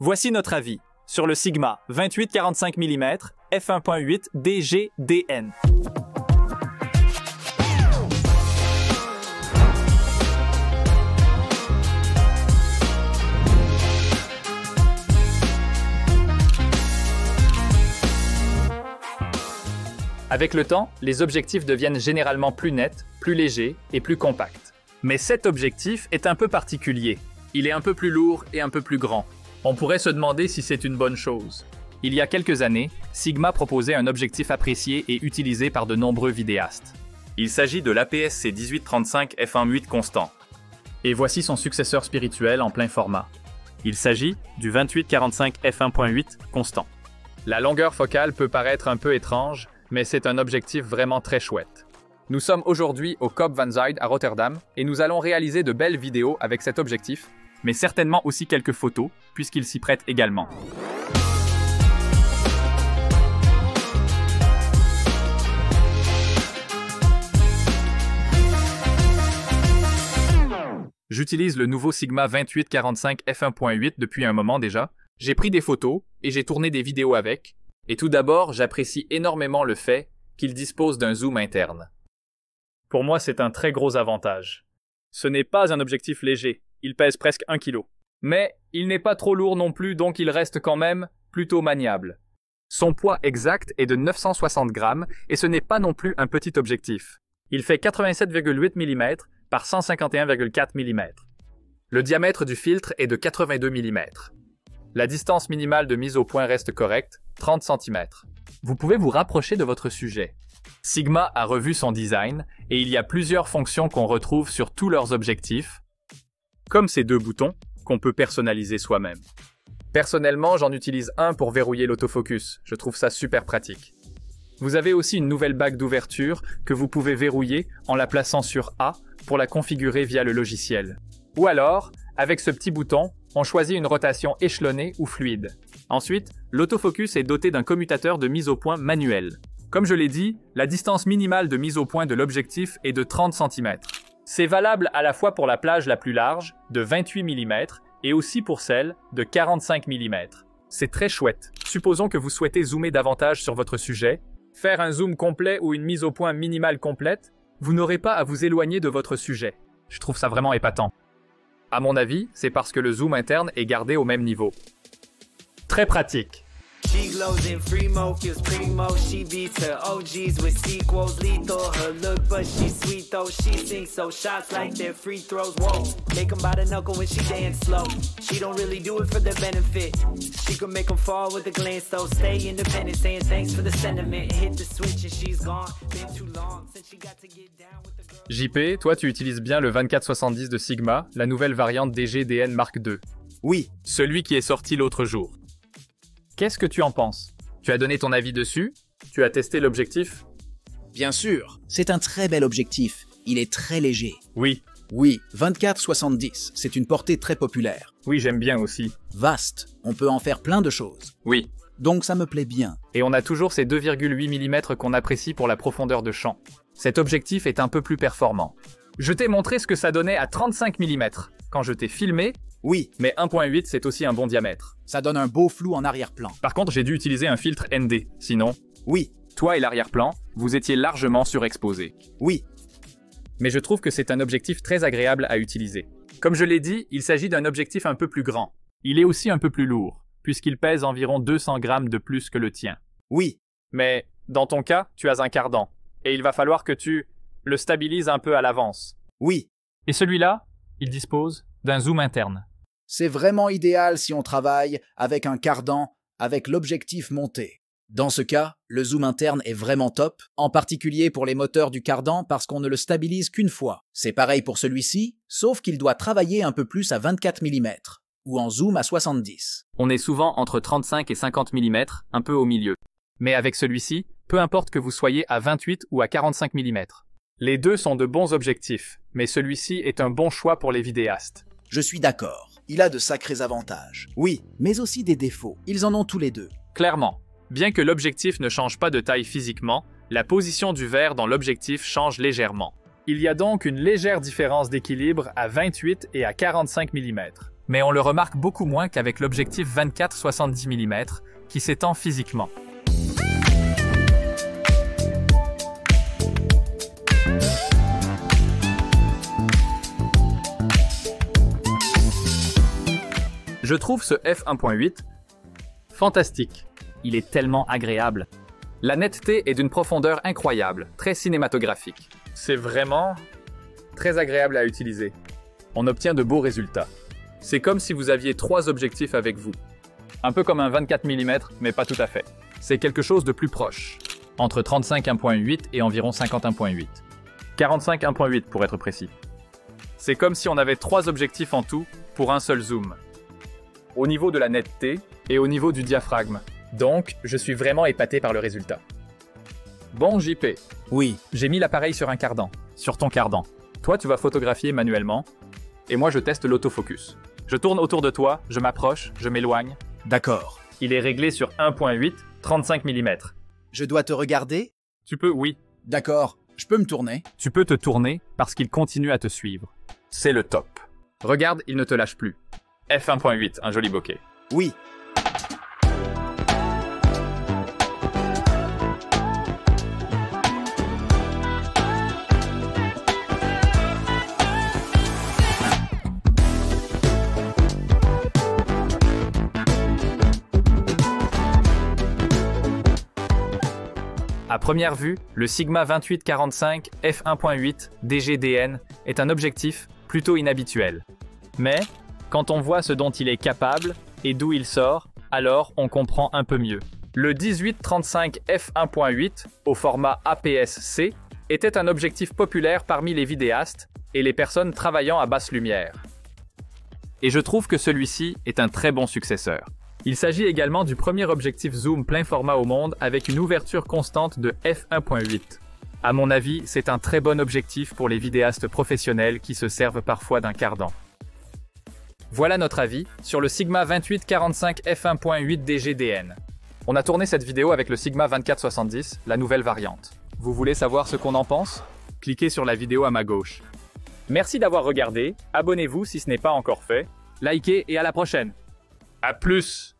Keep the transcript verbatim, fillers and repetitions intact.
Voici notre avis sur le Sigma vingt-huit quarante-cinq millimètres f un point huit D G D N. Avec le temps, les objectifs deviennent généralement plus nets, plus légers et plus compacts. Mais cet objectif est un peu particulier. Il est un peu plus lourd et un peu plus grand. On pourrait se demander si c'est une bonne chose. Il y a quelques années, Sigma proposait un objectif apprécié et utilisé par de nombreux vidéastes. Il s'agit de l'A P S C dix-huit trente-cinq f un point huit constant. Et voici son successeur spirituel en plein format. Il s'agit du vingt-huit quarante-cinq f un point huit constant. La longueur focale peut paraître un peu étrange, mais c'est un objectif vraiment très chouette. Nous sommes aujourd'hui au Cobb Van Zyde à Rotterdam et nous allons réaliser de belles vidéos avec cet objectif, mais certainement aussi quelques photos, puisqu'il s'y prête également. J'utilise le nouveau Sigma vingt-huit quarante-cinq f un point huit depuis un moment déjà. J'ai pris des photos et j'ai tourné des vidéos avec. Et tout d'abord, j'apprécie énormément le fait qu'il dispose d'un zoom interne. Pour moi, c'est un très gros avantage. Ce n'est pas un objectif léger, il pèse presque un kilo. Mais il n'est pas trop lourd non plus, donc il reste quand même plutôt maniable. Son poids exact est de neuf cent soixante grammes et ce n'est pas non plus un petit objectif. Il fait quatre-vingt-sept virgule huit millimètres par cent cinquante et un virgule quatre millimètres. Le diamètre du filtre est de quatre-vingt-deux millimètres. La distance minimale de mise au point reste correcte, trente centimètres. Vous pouvez vous rapprocher de votre sujet. Sigma a revu son design et il y a plusieurs fonctions qu'on retrouve sur tous leurs objectifs, comme ces deux boutons qu'on peut personnaliser soi-même. Personnellement, j'en utilise un pour verrouiller l'autofocus. Je trouve ça super pratique. Vous avez aussi une nouvelle bague d'ouverture que vous pouvez verrouiller en la plaçant sur A pour la configurer via le logiciel. Ou alors, avec ce petit bouton, on choisit une rotation échelonnée ou fluide. Ensuite, l'autofocus est doté d'un commutateur de mise au point manuel. Comme je l'ai dit, la distance minimale de mise au point de l'objectif est de trente centimètres. C'est valable à la fois pour la plage la plus large, de vingt-huit millimètres, et aussi pour celle de quarante-cinq millimètres. C'est très chouette. Supposons que vous souhaitez zoomer davantage sur votre sujet, faire un zoom complet ou une mise au point minimale complète, vous n'aurez pas à vous éloigner de votre sujet. Je trouve ça vraiment épatant. À mon avis, c'est parce que le zoom interne est gardé au même niveau. Très pratique. J P, toi tu utilises bien le vingt-quatre soixante-dix de Sigma, la nouvelle variante D G D N Mark deux. Oui, celui qui est sorti l'autre jour. Qu'est-ce que tu en penses? Tu as donné ton avis dessus? Tu as testé l'objectif? Bien sûr, c'est un très bel objectif. Il est très léger. Oui. Oui, vingt-quatre soixante-dix, c'est une portée très populaire. Oui, j'aime bien aussi. Vaste, on peut en faire plein de choses. Oui. Donc ça me plaît bien. Et on a toujours ces deux virgule huit millimètres qu'on apprécie pour la profondeur de champ. Cet objectif est un peu plus performant. Je t'ai montré ce que ça donnait à trente-cinq millimètres. Quand je t'ai filmé, oui, mais un point huit, c'est aussi un bon diamètre. Ça donne un beau flou en arrière-plan. Par contre, j'ai dû utiliser un filtre N D, sinon... Oui. Toi et l'arrière-plan, vous étiez largement surexposés. Oui. Mais je trouve que c'est un objectif très agréable à utiliser. Comme je l'ai dit, il s'agit d'un objectif un peu plus grand. Il est aussi un peu plus lourd, puisqu'il pèse environ deux cents grammes de plus que le tien. Oui. Mais dans ton cas, tu as un cardan, et il va falloir que tu le stabilises un peu à l'avance. Oui. Et celui-là, il dispose d'un zoom interne. C'est vraiment idéal si on travaille avec un cardan, avec l'objectif monté. Dans ce cas, le zoom interne est vraiment top, en particulier pour les moteurs du cardan parce qu'on ne le stabilise qu'une fois. C'est pareil pour celui-ci, sauf qu'il doit travailler un peu plus à vingt-quatre millimètres, ou en zoom à soixante-dix. On est souvent entre trente-cinq et cinquante millimètres, un peu au milieu. Mais avec celui-ci, peu importe que vous soyez à vingt-huit ou à quarante-cinq millimètres. Les deux sont de bons objectifs, mais celui-ci est un bon choix pour les vidéastes. Je suis d'accord. Il a de sacrés avantages. Oui, mais aussi des défauts. Ils en ont tous les deux. Clairement. Bien que l'objectif ne change pas de taille physiquement, la position du verre dans l'objectif change légèrement. Il y a donc une légère différence d'équilibre à vingt-huit et à quarante-cinq millimètres. mais on le remarque beaucoup moins qu'avec l'objectif vingt-quatre soixante-dix millimètres, qui s'étend physiquement. Je trouve ce f un point huit fantastique. Il est tellement agréable. La netteté est d'une profondeur incroyable, très cinématographique. C'est vraiment très agréable à utiliser. On obtient de beaux résultats. C'est comme si vous aviez trois objectifs avec vous. Un peu comme un vingt-quatre millimètres, mais pas tout à fait. C'est quelque chose de plus proche, entre trente-cinq un point huit et environ cinquante un point huit. quarante-cinq un point huit pour être précis. C'est comme si on avait trois objectifs en tout pour un seul zoom. Au niveau de la netteté et au niveau du diaphragme. Donc, je suis vraiment épaté par le résultat. Bon J P. Oui. J'ai mis l'appareil sur un cardan. Sur ton cardan. Toi, tu vas photographier manuellement. Et moi, je teste l'autofocus. Je tourne autour de toi, je m'approche, je m'éloigne. D'accord. Il est réglé sur un point huit, trente-cinq millimètres. Je dois te regarder? Tu peux, oui. D'accord. Je peux me tourner? Tu peux te tourner parce qu'il continue à te suivre. C'est le top. Regarde, il ne te lâche plus. f un point huit, un joli bokeh. Oui. À première vue, le Sigma vingt-huit quarante-cinq f un point huit D G D N est un objectif plutôt inhabituel. Mais quand on voit ce dont il est capable et d'où il sort, alors on comprend un peu mieux. Le dix-huit trente-cinq f un point huit, au format A P S C, était un objectif populaire parmi les vidéastes et les personnes travaillant à basse lumière. Et je trouve que celui-ci est un très bon successeur. Il s'agit également du premier objectif zoom plein format au monde avec une ouverture constante de f un point huit. À mon avis, c'est un très bon objectif pour les vidéastes professionnels qui se servent parfois d'un cardan. Voilà notre avis sur le Sigma vingt-huit quarante-cinq f un point huit D G D N. On a tourné cette vidéo avec le Sigma vingt-quatre soixante-dix, la nouvelle variante. Vous voulez savoir ce qu'on en pense? Cliquez sur la vidéo à ma gauche. Merci d'avoir regardé, abonnez-vous si ce n'est pas encore fait, likez et à la prochaine. À plus!